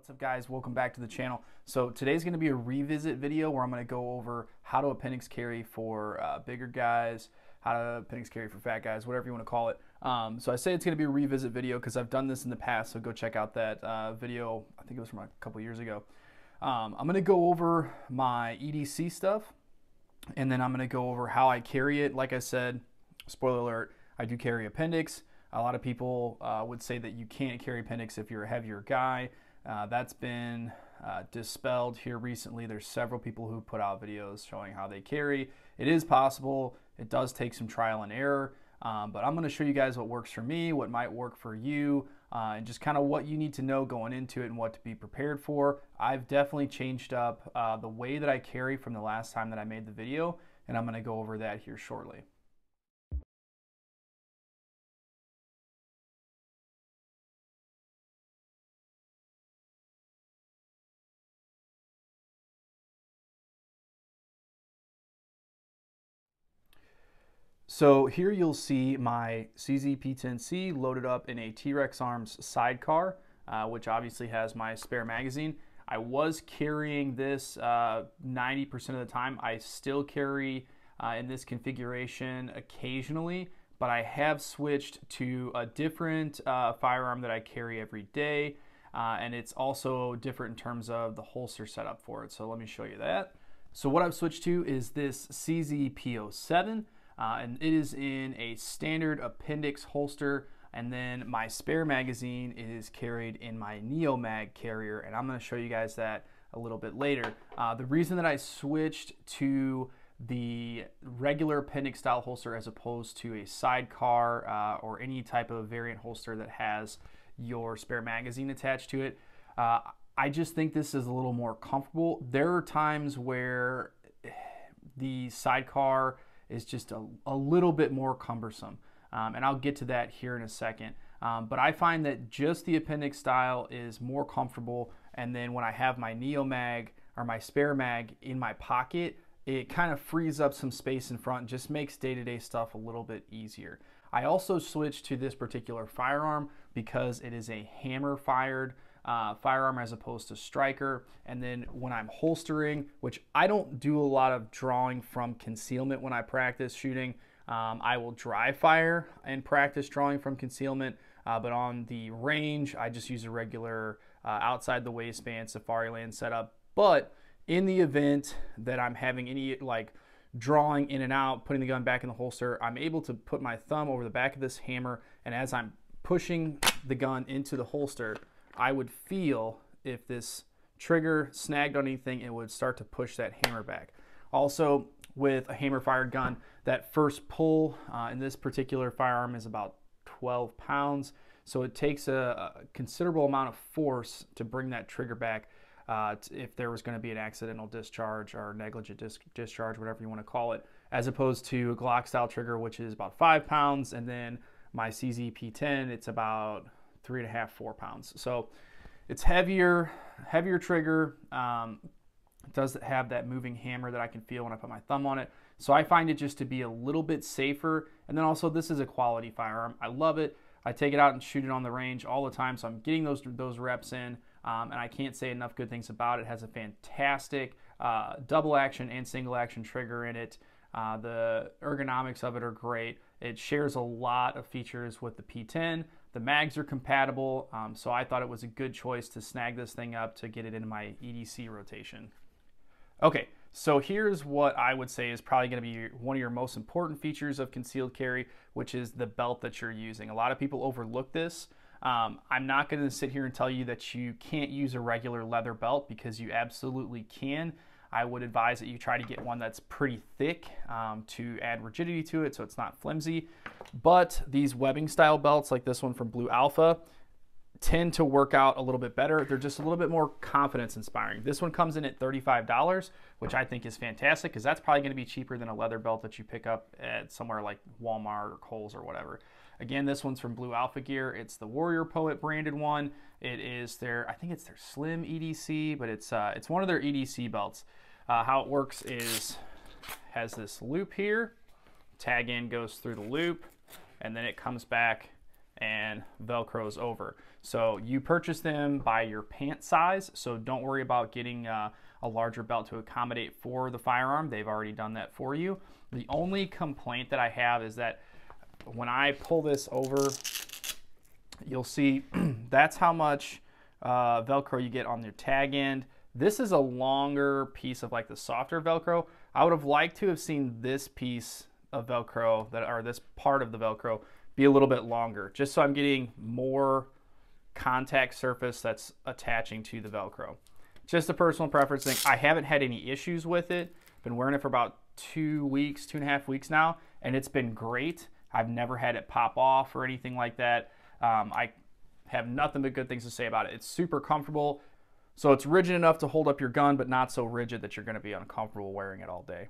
What's up guys, welcome back to the channel. So today's going to be a revisit video where I'm going to go over how to appendix carry for bigger guys, how to appendix carry for fat guys, whatever you want to call it. So I say it's going to be a revisit video because I've done this in the past, so go check out that video. I think it was from a couple years ago. I'm going to go over my EDC stuff and then I'm going to go over how I carry it. Like I said, spoiler alert, I do carry appendix. A lot of people would say that you can't carry appendix if you're a heavier guy. That's been dispelled here recently. There's several people who put out videos showing how they carry. It is possible. It does take some trial and error, but I'm going to show you guys what works for me, what might work for you, and just kind of what you need to know going into it and what to be prepared for. I've definitely changed up the way that I carry from the last time that I made the video, and I'm going to go over that here shortly. So here you'll see my CZ P10C loaded up in a T-Rex Arms sidecar, which obviously has my spare magazine. I was carrying this 90% of the time. I still carry in this configuration occasionally, but I have switched to a different firearm that I carry every day, and it's also different in terms of the holster setup for it. So let me show you that. So what I've switched to is this CZ P07. And it is in a standard appendix holster, and then my spare magazine is carried in my Neomag carrier, and I'm going to show you guys that a little bit later. The reason that I switched to the regular appendix style holster as opposed to a sidecar or any type of variant holster that has your spare magazine attached to it, I just think this is a little more comfortable. There are times where the sidecar is just a little bit more cumbersome. And I'll get to that here in a second. But I find that just the appendix style is more comfortable. And then when I have my Neomag or my spare mag in my pocket, it kind of frees up some space in front and just makes day-to-day stuff a little bit easier. I also switched to this particular firearm because it is a hammer-fired firearm as opposed to striker, and then when I'm holstering, which I don't do a lot of drawing from concealment when I practice shooting, I will dry fire and practice drawing from concealment, but on the range I just use a regular outside the waistband Safari Land setup. But in the event that I'm having any like drawing in and out, putting the gun back in the holster, I'm able to put my thumb over the back of this hammer, and as I'm pushing the gun into the holster, I would feel if this trigger snagged on anything, it would start to push that hammer back. Also, with a hammer-fired gun, that first pull in this particular firearm is about 12 pounds, so it takes a considerable amount of force to bring that trigger back if there was going to be an accidental discharge or negligent discharge, whatever you want to call it, as opposed to a Glock-style trigger, which is about 5 pounds, and then my CZ P10, it's about 3.5 to 4 pounds. So it's heavier trigger. It does have that moving hammer that I can feel when I put my thumb on it, so I find it just to be a little bit safer. And then also, this is a quality firearm. I love it. I take it out and shoot it on the range all the time, so I'm getting those reps in, and I can't say enough good things about it. It has a fantastic double action and single action trigger in it. The ergonomics of it are great. It shares a lot of features with the P10. The mags are compatible, so I thought it was a good choice to snag this thing up to get it into my EDC rotation. Okay, so here's what I would say is probably going to be one of your most important features of concealed carry, which is the belt that you're using. A lot of people overlook this. I'm not going to sit here and tell you that you can't use a regular leather belt, because you absolutely can. I would advise that you try to get one that's pretty thick to add rigidity to it so it's not flimsy. But these webbing style belts like this one from Blue Alpha tend to work out a little bit better. They're just a little bit more confidence inspiring. This one comes in at $35, which I think is fantastic, because that's probably going to be cheaper than a leather belt that you pick up at somewhere like Walmart or Kohl's or whatever. Again, this one's from Blue Alpha Gear. It's the Warrior Poet branded one. It is their, I think it's their Slim EDC, but it's one of their EDC belts. How it works is, has this loop here, tag in goes through the loop, and then it comes back and Velcros over. So you purchase them by your pant size, so don't worry about getting a larger belt to accommodate for the firearm. They've already done that for you. The only complaint that I have is that when I pull this over, you'll see that's how much Velcro you get on your tag end. This is a longer piece of like the softer Velcro. I would have liked to have seen this piece of Velcro, that or this part of the Velcro, be a little bit longer, just so I'm getting more contact surface that's attaching to the Velcro. Just a personal preference thing. I haven't had any issues with it. Been wearing it for about 2 weeks, 2.5 weeks now, and it's been great. I've never had it pop off or anything like that. I have nothing but good things to say about it. It's super comfortable. So it's rigid enough to hold up your gun, but not so rigid that you're going to be uncomfortable wearing it all day.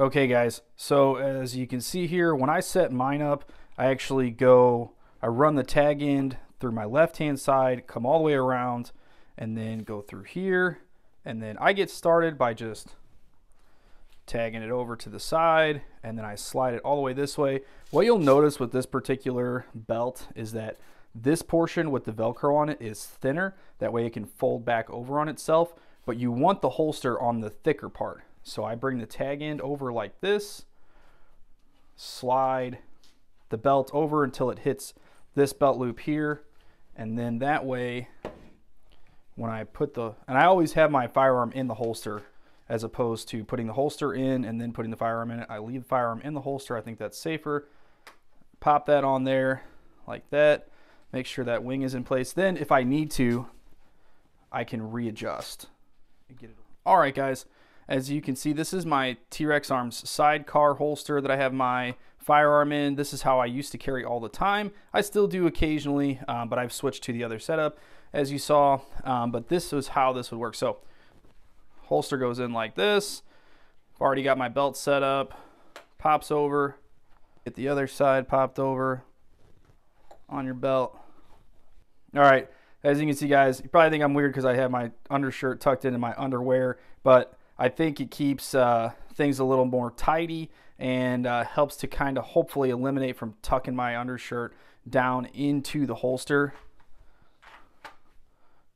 Okay guys, so as you can see here, when I set mine up, I actually go, I run the tag end through my left-hand side, come all the way around, and then go through here. And then I get started by just tagging it over to the side, and then I slide it all the way this way. What you'll notice with this particular belt is that this portion with the Velcro on it is thinner. That way it can fold back over on itself, but you want the holster on the thicker part. So I bring the tag end over like this, slide the belt over until it hits this belt loop here. And then that way, when I put the, and I always have my firearm in the holster as opposed to putting the holster in and then putting the firearm in it. I leave the firearm in the holster. I think that's safer. Pop that on there like that. Make sure that wing is in place. Then if I need to, I can readjust. All right guys, as you can see, this is my T-Rex Arms sidecar holster that I have my firearm in. This is how I used to carry all the time. I still do occasionally, but I've switched to the other setup as you saw, but this is how this would work. So holster goes in like this. I've already got my belt set up, pops over, get the other side popped over on your belt. All right, as you can see guys, you probably think I'm weird because I have my undershirt tucked into my underwear, but I think it keeps things a little more tidy and helps to kind of hopefully eliminate from tucking my undershirt down into the holster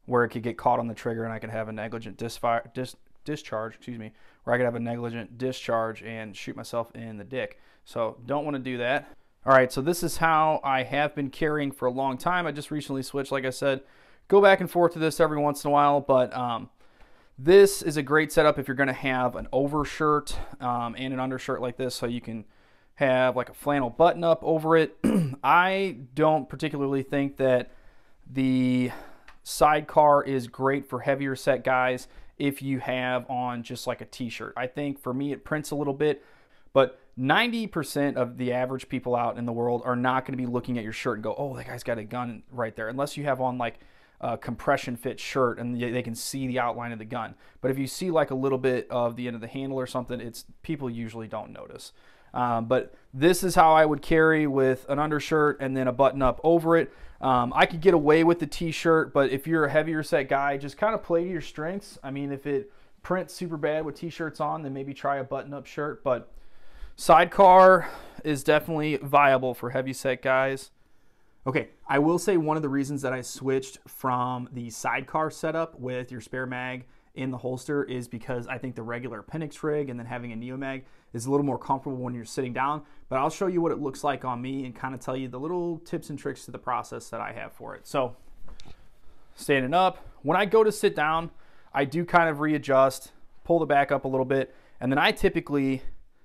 where it could get caught on the trigger and I could have a negligent discharge, excuse me, where I could have a negligent discharge and shoot myself in the dick. So don't want to do that. All right, so this is how I have been carrying for a long time. I just recently switched, like I said, go back and forth to this every once in a while, but this is a great setup if you're gonna have an overshirt and an undershirt like this, so you can have like a flannel button up over it. I don't particularly think that the sidecar is great for heavier set guys if you have on just like a t-shirt. I think for me, it prints a little bit, but 90% of the average people out in the world are not going to be looking at your shirt and go, oh, that guy's got a gun right there, unless you have on like a compression fit shirt and they can see the outline of the gun. But if you see like a little bit of the end of the handle or something, it's people usually don't notice. But this is how I would carry with an undershirt and then a button up over it. I could get away with the t-shirt, but if you're a heavier set guy, just kind of play to your strengths. I mean, if it prints super bad with t-shirts on, then maybe try a button up shirt, but sidecar is definitely viable for heavy set guys. Okay, I will say one of the reasons that I switched from the sidecar setup with your spare mag in the holster is because I think the regular appendix rig and then having a Neomag is a little more comfortable when you're sitting down, but I'll show you what it looks like on me and kind of tell you the little tips and tricks to the process that I have for it. So standing up, when I go to sit down, I do kind of readjust, pull the back up a little bit, and then I typically,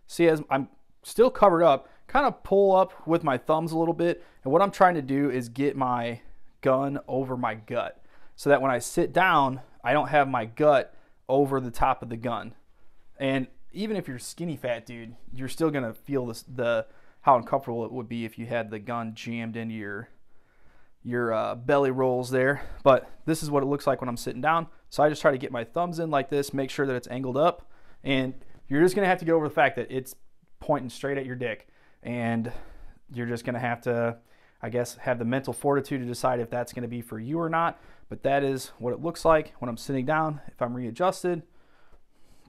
see, as I'm still covered up, kind of pull up with my thumbs a little bit. And what I'm trying to do is get my gun over my gut so that when I sit down, I don't have my gut over the top of the gun. And even if you're skinny fat, dude, you're still going to feel this, how uncomfortable it would be if you had the gun jammed into your belly rolls there. But this is what it looks like when I'm sitting down. So I just try to get my thumbs in like this, make sure that it's angled up, and you're just going to have to get over the fact that it's pointing straight at your dick, and you're just going to have to, I guess, have the mental fortitude to decide if that's going to be for you or not. But that is what it looks like when I'm sitting down. If I'm readjusted,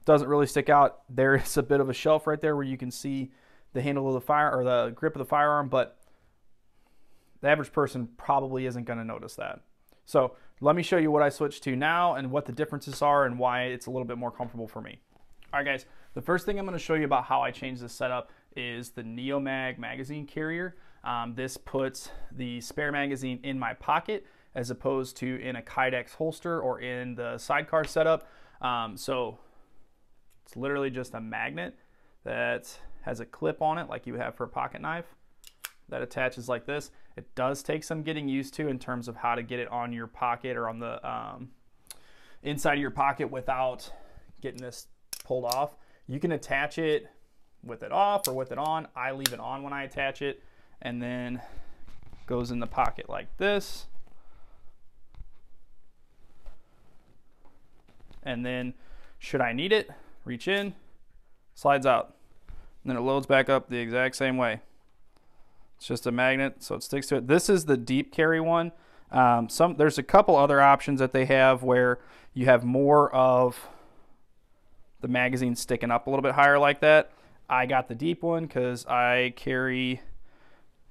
doesn't really stick out. There is a bit of a shelf right there where you can see the handle of the firearm or the grip of the firearm, but The average person probably isn't going to notice that. So let me show you what I switched to now and what the differences are and why it's a little bit more comfortable for me. All right, guys, the first thing I'm going to show you about how I changed this setup is the Neomag magazine carrier. This puts the spare magazine in my pocket as opposed to in a Kydex holster or in the sidecar setup. So it's literally just a magnet that has a clip on it like you have for a pocket knife that attaches like this. It does take some getting used to in terms of how to get it on your pocket or on the inside of your pocket without getting this pulled off. You can attach it with it off or with it on. I leave it on when I attach it, and then goes in the pocket like this. And then should I need it, reach in, slides out, and then it loads back up the exact same way. It's just a magnet, so it sticks to it. This is the deep carry one. There's a couple other options that they have where you have more of the magazine sticking up a little bit higher like that. I got the deep one because I carry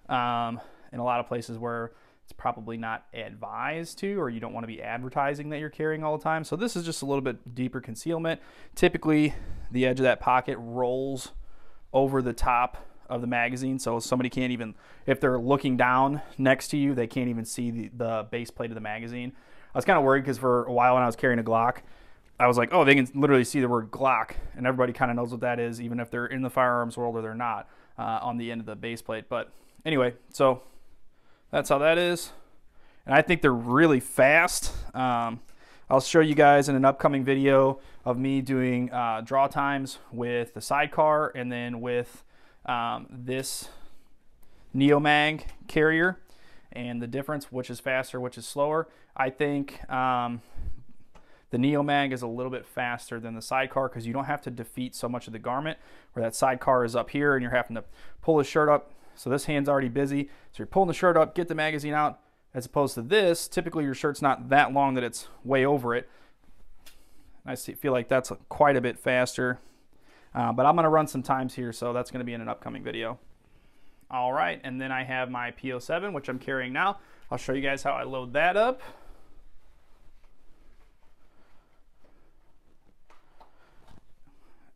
in a lot of places where it's probably not advised to, or you don't want to be advertising that you're carrying all the time. So this is just a little bit deeper concealment. Typically, the edge of that pocket rolls over the top of the magazine, so somebody can't even, if they're looking down next to you, they can't even see the base plate of the magazine. I was kind of worried because for a while when I was carrying a Glock, I was like, oh, they can literally see the word Glock, and everybody kind of knows what that is, even if they're in the firearms world or they're not, on the end of the base plate. But anyway, so that's how that is, and I think they're really fast. I'll show you guys in an upcoming video of me doing draw times with the sidecar and then with this Neomag carrier and the difference, which is faster, which is slower. I think the Neomag is a little bit faster than the sidecar because you don't have to defeat so much of the garment where that sidecar is up here and you're having to pull the shirt up. So this hand's already busy. So you're pulling the shirt up, get the magazine out, as opposed to this, typically your shirt's not that long that it's way over it. I feel like that's quite a bit faster. But I'm going to run some times here, so that's going to be in an upcoming video. All right, and then I have my P07, which I'm carrying now. I'll show you guys how I load that up.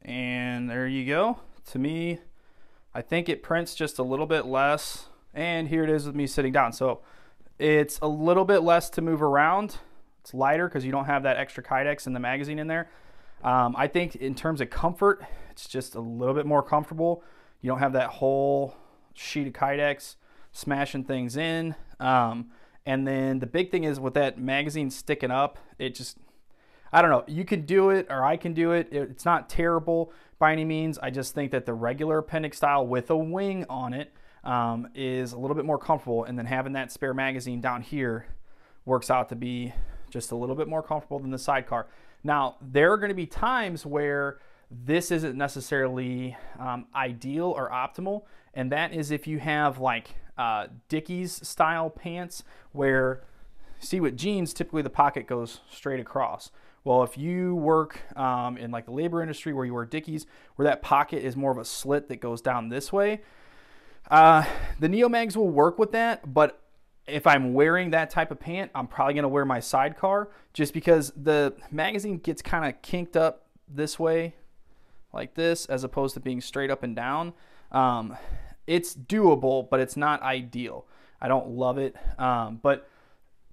And there you go. To me, I think it prints just a little bit less. And here it is with me sitting down. So it's a little bit less to move around. It's lighter because you don't have that extra Kydex in the magazine in there. I think in terms of comfort, it's just a little bit more comfortable. You don't have that whole sheet of Kydex smashing things in. And then the big thing is with that magazine sticking up, it just, I don't know, you can do it or I can do it. It's not terrible by any means. I just think that the regular appendix style with a wing on it is a little bit more comfortable. And then having that spare magazine down here works out to be just a little bit more comfortable than the sidecar. Now, there are going to be times where this isn't necessarily ideal or optimal, and that is if you have like Dickies style pants where, see with jeans, typically the pocket goes straight across. Well, if you work in like the labor industry where you wear Dickies, where that pocket is more of a slit that goes down this way, the Neomags will work with that, but if I'm wearing that type of pant, I'm probably going to wear my sidecar just because the magazine gets kind of kinked up this way like this as opposed to being straight up and down. It's doable, but it's not ideal. I don't love it. But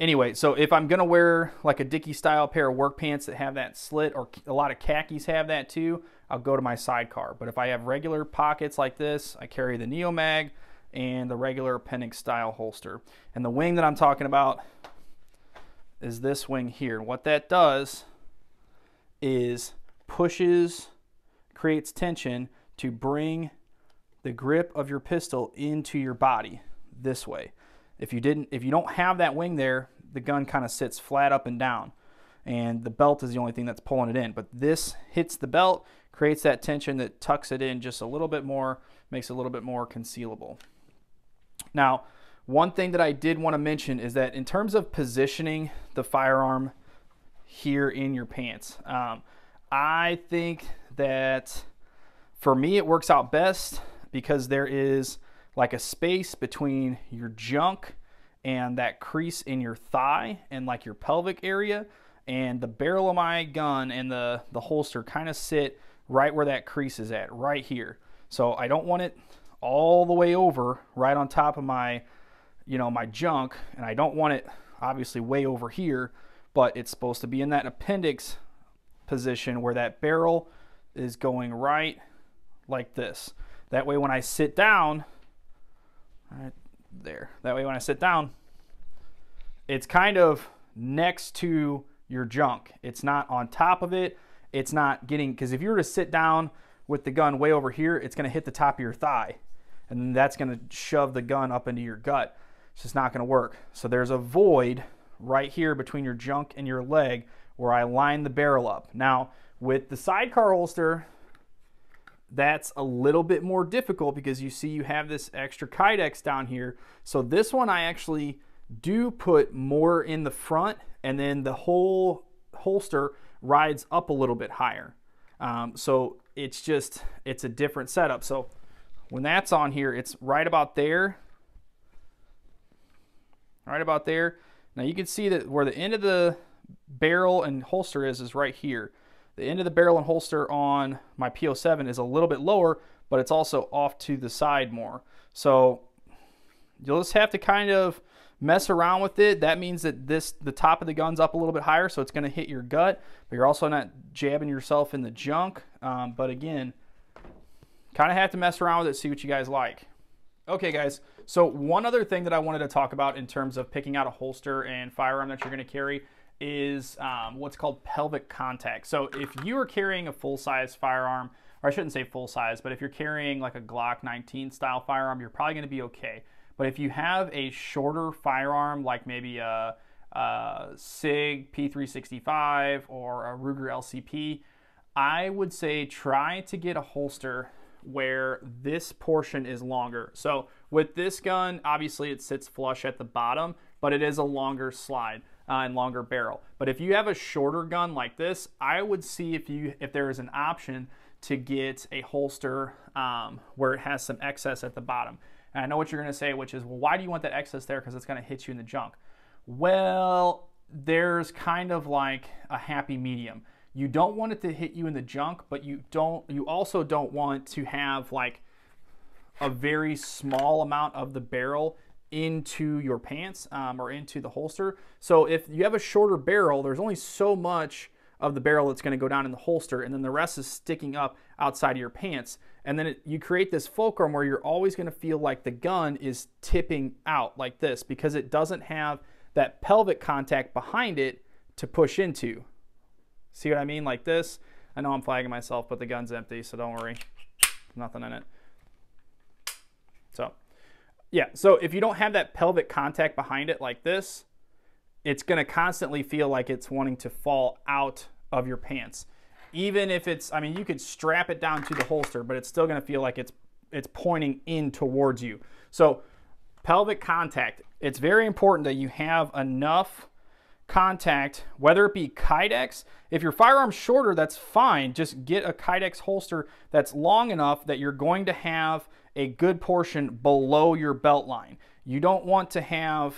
anyway, so if I'm going to wear like a Dickie style pair of work pants that have that slit, or a lot of khakis have that too, I'll go to my sidecar. But if I have regular pockets like this, I carry the Neomag and the regular appendix style holster. And the wing that I'm talking about is this wing here. What that does is pushes, creates tension to bring the grip of your pistol into your body this way. If you don't have that wing there, the gun kind of sits flat up and down, and the belt is the only thing that's pulling it in. But this hits the belt, creates that tension that tucks it in just a little bit more, makes it a little bit more concealable. Now, one thing that I did want to mention is that in terms of positioning the firearm here in your pants, I think that for me it works out best because there is like a space between your junk and that crease in your thigh and like your pelvic area, and the barrel of my gun and the holster kind of sit right where that crease is at, right here. So I don't want it all the way over right on top of my, you know, my junk, and I don't want it obviously way over here, but it's supposed to be in that appendix position where that barrel is going right like this. That way when I sit down, right there, that way when I sit down, it's kind of next to your junk. It's not on top of it. It's not getting, because if you were to sit down with the gun way over here, it's going to hit the top of your thigh, and that's going to shove the gun up into your gut. It's just not going to work. So there's a void right here between your junk and your leg where I line the barrel up. Now with the sidecar holster, that's a little bit more difficult because you see you have this extra kydex down here. So this one I actually do put more in the front, and then the whole holster rides up a little bit higher. So it's just, it's a different setup. So when that's on here, it's right about there. Right about there. Now you can see that where the end of the barrel and holster is right here. The end of the barrel and holster on my P07 is a little bit lower, but it's also off to the side more. So you'll just have to kind of mess around with it. That means that the top of the gun's up a little bit higher, so it's going to hit your gut, but you're also not jabbing yourself in the junk. But again, kind of have to mess around with it, see what you guys like. Okay guys, so one other thing that I wanted to talk about in terms of picking out a holster and firearm that you're going to carry is what's called pelvic contact. So if you are carrying a full-size firearm, or I shouldn't say full-size, but if you're carrying like a Glock 19 style firearm, you're probably going to be okay. But if you have a shorter firearm, like maybe a SIG P365 or a Ruger LCP, I would say try to get a holster where this portion is longer. So with this gun, obviously it sits flush at the bottom, but it is a longer slide and longer barrel. But if you have a shorter gun like this, I would see if there is an option to get a holster where it has some excess at the bottom. And I know what you're going to say, which is, well, why do you want that excess there? Because it's going to hit you in the junk. Well, there's kind of like a happy medium. You don't want it to hit you in the junk, but you also don't want to have like a very small amount of the barrel into your pants or into the holster. So if you have a shorter barrel, there's only so much of the barrel that's going to go down in the holster, and then the rest is sticking up outside of your pants. And then you create this fulcrum where you're always going to feel like the gun is tipping out like this, because it doesn't have that pelvic contact behind it to push into. See what I mean? Like this. I know I'm flagging myself, but the gun's empty, so don't worry. Nothing in it. So yeah, so if you don't have that pelvic contact behind it like this, it's going to constantly feel like it's wanting to fall out of your pants. Even if it's, I mean, you could strap it down to the holster, but it's still going to feel like it's pointing in towards you. So pelvic contact, it's very important that you have enough contact, whether it be kydex. If your firearm's shorter, that's fine. Just get a kydex holster that's long enough that you're going to have a good portion below your belt line. You don't want to have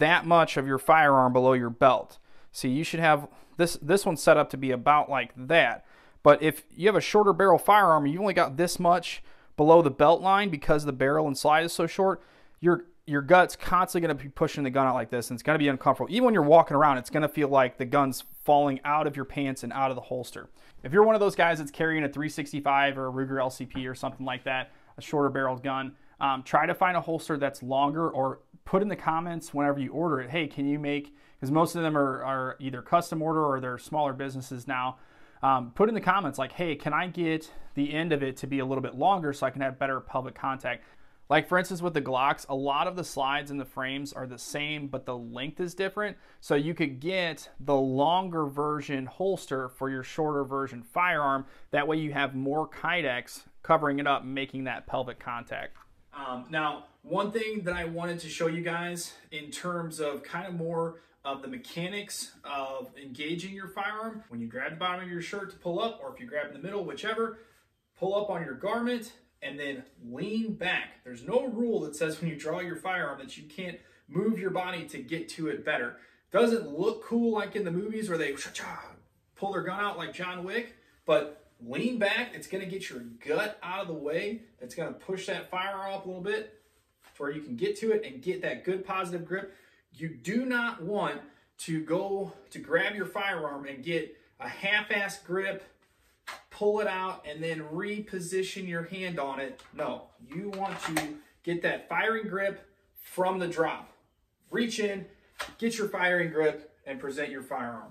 that much of your firearm below your belt. See, you should have this one's set up to be about like that. But if you have a shorter barrel firearm, you've only got this much below the belt line because the barrel and slide is so short, your gut's constantly going to be pushing the gun out like this, and it's going to be uncomfortable. Even when you're walking around, it's going to feel like the gun's falling out of your pants and out of the holster. If you're one of those guys that's carrying a 365 or a Ruger LCP or something like that, a shorter barreled gun, try to find a holster that's longer, or put in the comments whenever you order it, hey, can you make, because most of them are either custom order or they're smaller businesses now. Put in the comments like, hey, can I get the end of it to be a little bit longer so I can have better pelvic contact? Like for instance with the Glocks, a lot of the slides and the frames are the same, but the length is different. So you could get the longer version holster for your shorter version firearm. That way you have more kydex covering it up, making that pelvic contact. Now, one thing that I wanted to show you guys in terms of kind of more of the mechanics of engaging your firearm, when you grab the bottom of your shirt to pull up, or if you grab in the middle, whichever, pull up on your garment, and then lean back. There's no rule that says when you draw your firearm that you can't move your body to get to it better. Doesn't look cool like in the movies where they pull their gun out like John Wick, but lean back. It's going to get your gut out of the way. It's going to push that firearm up a little bit to where you can get to it and get that good positive grip. You do not want to go to grab your firearm and get a half-ass grip, pull it out, and then reposition your hand on it. No, you want to get that firing grip from the drop. Reach in, get your firing grip, and present your firearm.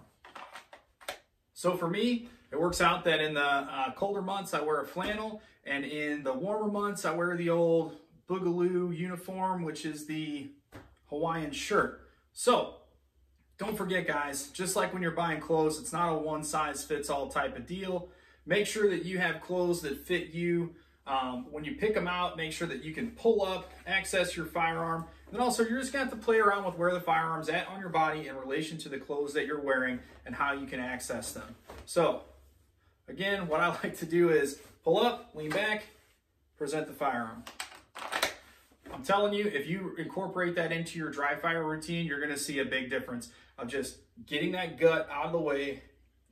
So for me, it works out that in the colder months, I wear a flannel, and in the warmer months, I wear the old Boogaloo uniform, which is the Hawaiian shirt. So don't forget, guys, just like when you're buying clothes, it's not a one-size-fits-all type of deal. Make sure that you have clothes that fit you. When you pick them out, make sure that you can pull up, access your firearm. And then also, you're just going to have to play around with where the firearm's at on your body in relation to the clothes that you're wearing and how you can access them. So again, what I like to do is pull up, lean back, present the firearm. I'm telling you, if you incorporate that into your dry fire routine, you're going to see a big difference of just getting that gut out of the way.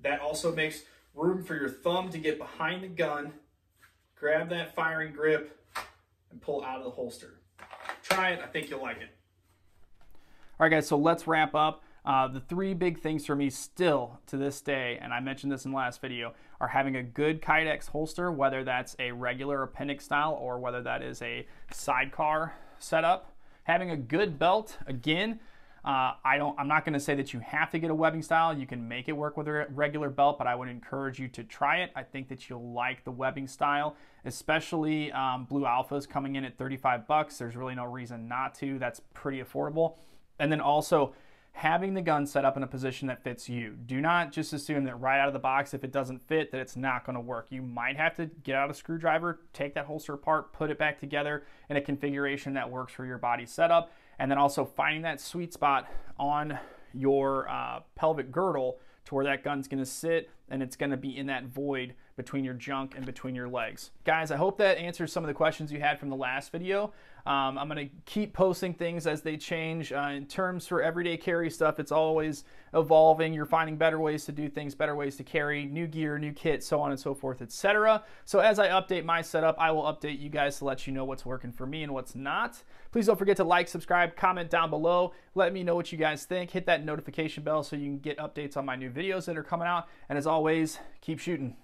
That also makes room for your thumb to get behind the gun, grab that firing grip, and pull out of the holster. Try it. I think you'll like it. All right, guys, so let's wrap up. The three big things for me still to this day, and I mentioned this in the last video, are having a good Kydex holster, whether that's a regular appendix style or whether that is a sidecar setup. Having a good belt, again, I'm not going to say that you have to get a webbing style. You can make it work with a regular belt, but I would encourage you to try it. I think that you'll like the webbing style, especially Blue Alpha's coming in at $35. There's really no reason not to. That's pretty affordable. And then also, having the gun set up in a position that fits you. Do not just assume that right out of the box, if it doesn't fit, that it's not going to work. You might have to get out a screwdriver, take that holster apart, put it back together in a configuration that works for your body setup. And then also finding that sweet spot on your pelvic girdle to where that gun's going to sit, and it's going to be in that void between your junk and between your legs. Guys, I hope that answers some of the questions you had from the last video. I'm going to keep posting things as they change. In terms for everyday carry stuff, it's always evolving. You're finding better ways to do things, better ways to carry, new gear, new kit, so on and so forth, etc. So as I update my setup, I will update you guys to let you know what's working for me and what's not. Please don't forget to like, subscribe, comment down below. Let me know what you guys think. Hit that notification bell so you can get updates on my new videos that are coming out. And as always, keep shooting.